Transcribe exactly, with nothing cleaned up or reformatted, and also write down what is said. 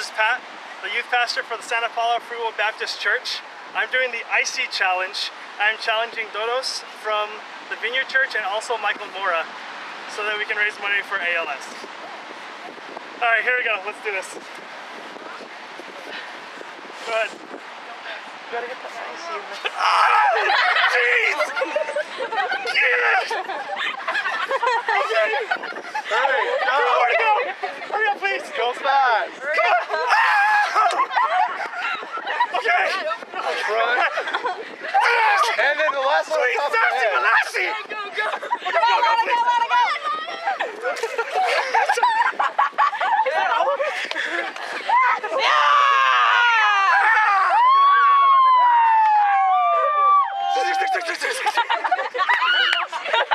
This is Pat, the youth pastor for the Santa Paula Free Will Baptist Church. I'm doing the Icee challenge. I'm challenging Doros from the Vineyard Church and also Michael Mora so that we can raise money for A L S. All right, here we go. Let's do this. Go ahead. You gotta get the Icee. Ah! Jeez! Yes! Okay. All right.